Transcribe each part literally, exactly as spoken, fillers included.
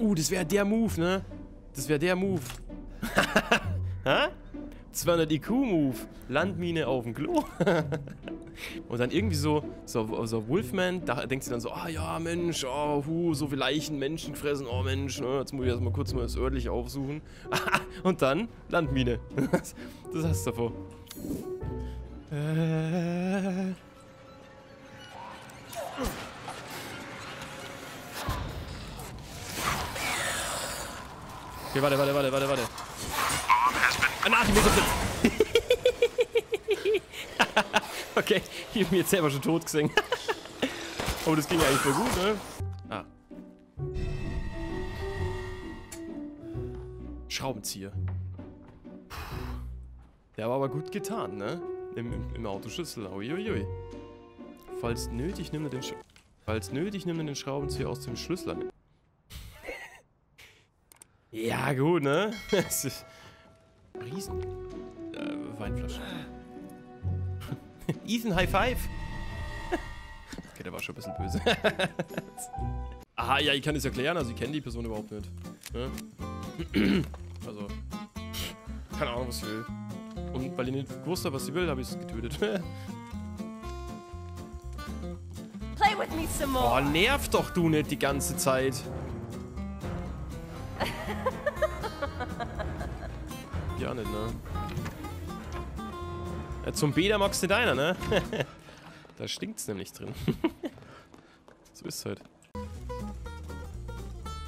Uh, das wäre der Move, ne? Das wäre der Move. Ha? zweihundert I Q Move. Landmine auf dem Klo. Und dann irgendwie so, so, so Wolfman, da denkt sie dann so, ah ja, Mensch, oh, hu, so viel Leichen, Menschen gefressen, oh Mensch, ne, jetzt muss ich erstmal kurz mal das örtliche aufsuchen. Und dann Landmine. Das hast du davor. Äh... Okay, warte, warte, warte, warte, warte. Ah, nein, ich muss das jetzt. Okay, ich hab mich jetzt selber schon tot gesehen. Aber das ging ja eigentlich voll gut, ne? Ah. Schraubenzieher. Puh. Der war aber gut getan, ne? Im, im, im Autoschlüssel, uiuiui. Falls nötig, nimm den, Sch Falls nötig, nimm den Schraubenzieher aus dem Schlüssel. Ja, gut, ne? Das ist Riesen. Äh, Weinflasche. Ethan, High Five! Okay, der war schon ein bisschen böse. Aha, ja, ich kann das erklären. Also, ich kenne die Person überhaupt nicht. Ne? Also, keine Ahnung, was sie will. Und weil ich nicht gewusst habe, was sie will, habe ich es getötet. Play with me some more. Oh, nerv doch du nicht die ganze Zeit. Ja, nicht, ne? Ja, zum Bäder magst du deiner, ne? Da stinkt's nämlich drin. So ist's halt.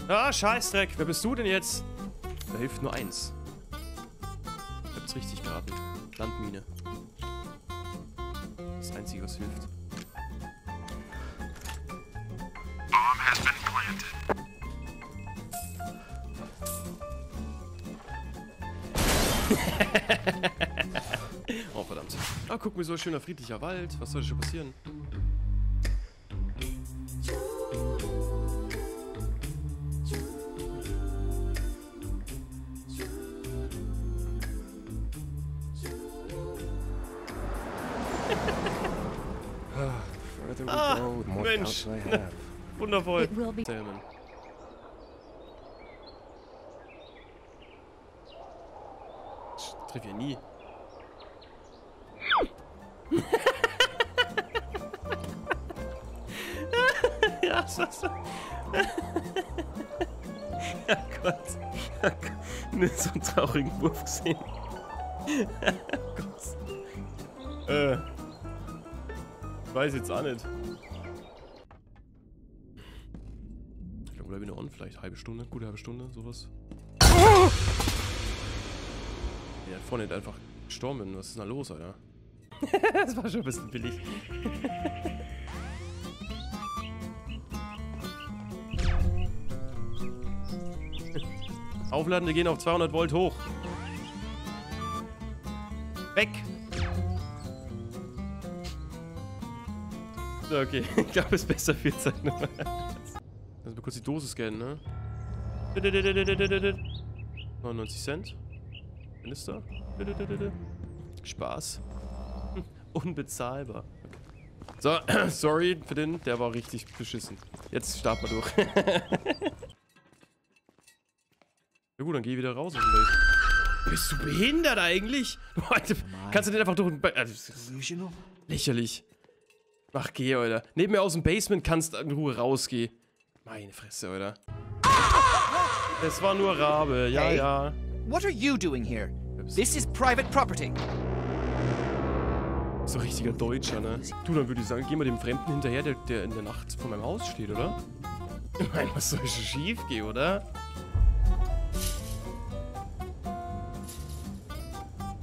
Ah, Scheißdreck, wer bist du denn jetzt? Da hilft nur eins. Ich hab's richtig geraten. Landmine. Das Einzige, was hilft. Oh, verdammt. Ah, guck mir, so ein schöner friedlicher Wald. Was soll schon passieren? Ah, Mensch. Wundervoll. Triff ja nie. Ja, was? Ja, Gott. Ja, Gott. So einen traurigen Wurf gesehen. Ja, Gott. Äh. Ich weiß jetzt auch nicht. Ich glaube, da bin ich noch on. Vielleicht eine halbe Stunde, gute halbe Stunde, sowas. Oh! Ja, vorne hat einfach gestorben. Was ist denn da los, Alter? Das war schon ein bisschen billig. Aufladende gehen auf zweihundert Volt hoch. Weg! So, okay. Ich glaube, es ist besser für die Zeit nochmal. Lass mal kurz die Dose scannen, ne? neunundneunzig Cent. Minister? Spaß. Unbezahlbar. So, sorry für den, der war richtig beschissen. Jetzt starten wir durch. Ja gut, dann geh wieder raus. Bist du behindert eigentlich? Leute, kannst du den einfach durch den... Ba äh, lächerlich. Ach, geh, Alter. Neben mir aus dem Basement kannst du in Ruhe rausgehen. Meine Fresse, Alter. Es war nur Rabe, ja, hey. Ja. What are you doing here? This is private property. So richtiger Deutscher, ne? Du, dann würde ich sagen, geh mal dem Fremden hinterher, der, der in der Nacht vor meinem Haus steht, oder? Ich meine, was soll schon schief gehen, oder?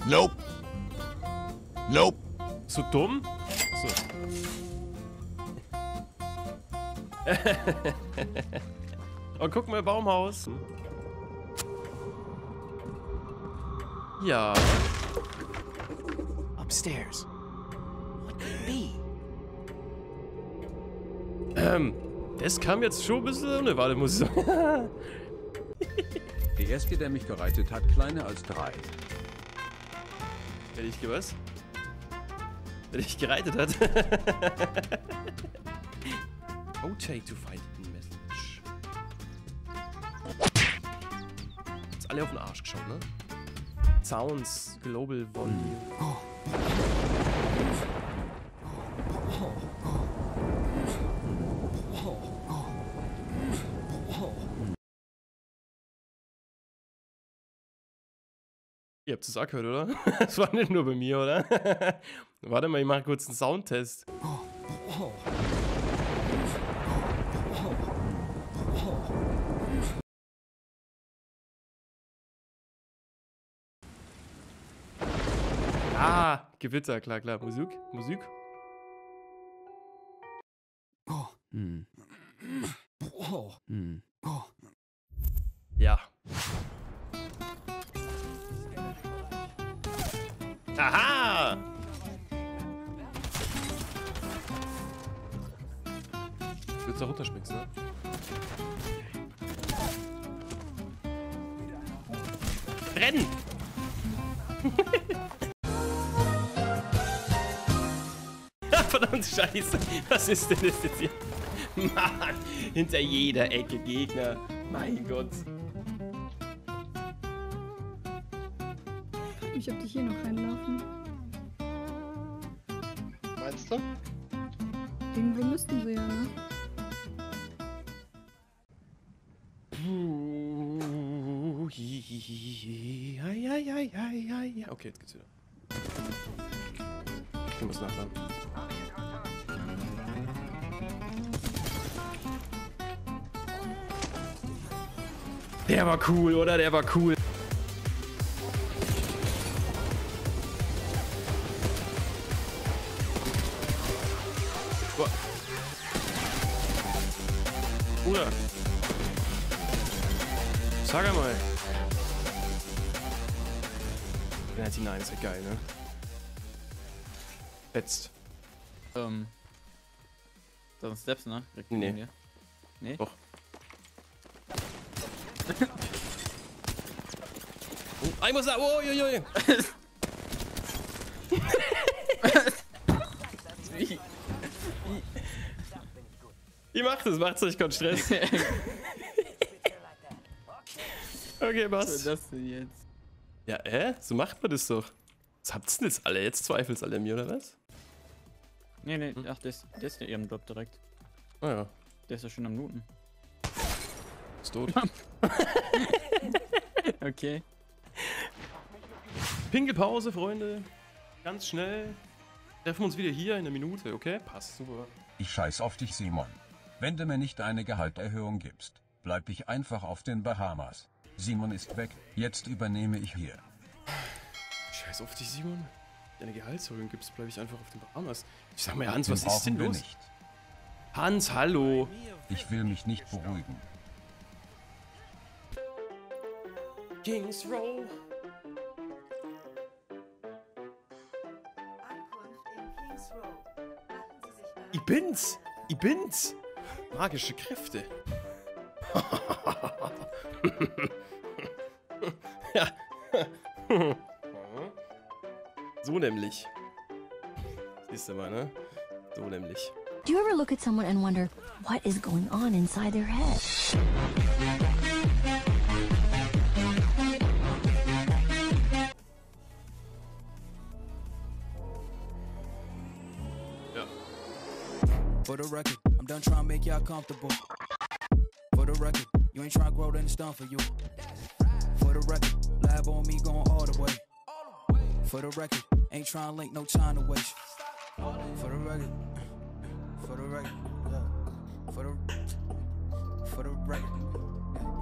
Nope. Nope. So dumm? So. Oh, guck mal, Baumhaus. Ja. Upstairs. What could be? Ähm, das kam jetzt schon ein bisschen ohne Warte, muss ich sagen. Der erste, der mich gerettet hat, kleiner als drei. Wenn ich was? Wenn ich gerettet hat. Okay, to find the message. alle auf den Arsch geschaut, ne? Sounds Global Volume. Oh. Ihr habt es auch gehört, oder? Das war nicht nur bei mir, oder? Warte mal, ich mache kurz einen Soundtest. Ah, Gewitter, klar, klar. Musik, Musik. Hm. Hm. Ja. Aha! Du willst da runterschmissen, ne? Rennen! Verdammt Scheiße! Was ist denn das jetzt hier? Mann! Hinter jeder Ecke Gegner! Mein Gott! Ich hab dich hier noch reinlaufen. Meinst du? Irgendwo müssten sie ja, ne? Puh, hi, hi, hi, hi, hi, hi, hi. Okay, jetzt geht's wieder. Ich muss nachladen. Der war cool, oder? Der war cool. Bruder, sag einmal. Wenn er die Nein ist, ja geil, ne? Jetzt. Ähm. Das sind Steps, ne? Nee. Nee? Doch. Oh, ich muss da. Oh, jo, jo, jo. Wie? Ihr macht es, macht's euch keinen Stress. Okay, was? Was war das denn jetzt? Ja, äh? So macht man das doch. Was habt's denn jetzt alle? Jetzt zweifelt's alle an mir, oder was? Nee, nee, hm? Ach, der ist, der ist ja eben Drop direkt. Ah ja. Der ist ja schon am Looten. Ist tot. Okay. Pinkelpause, Freunde. Ganz schnell. Treffen wir uns wieder hier in einer Minute, okay? Passt, super. Ich scheiß auf dich, Simon. Wenn du mir nicht eine Gehaltserhöhung gibst, bleib ich einfach auf den Bahamas. Simon ist weg, jetzt übernehme ich hier. Scheiß auf dich, Simon. Wenn du eine Gehaltserhöhung gibst, bleib ich einfach auf den Bahamas. Ich sag mal, Hans, was ist denn los? Nicht. Hans, hallo. Ich will mich nicht beruhigen. Kings Row. Ich bin's. Ich bin's. Magische Kräfte. Ja. So nämlich. Siehst du mal, ne? So nämlich. Do you ever look at someone and wonder what is going on inside their head? Ja. For the record, I'm done trying to make y'all comfortable. For the record, you ain't trying to grow, then it's done for you. For the record, lab on me going all the way. For the record, ain't trying to link, no time to waste. For the record, for the record, yeah. For the, for the record.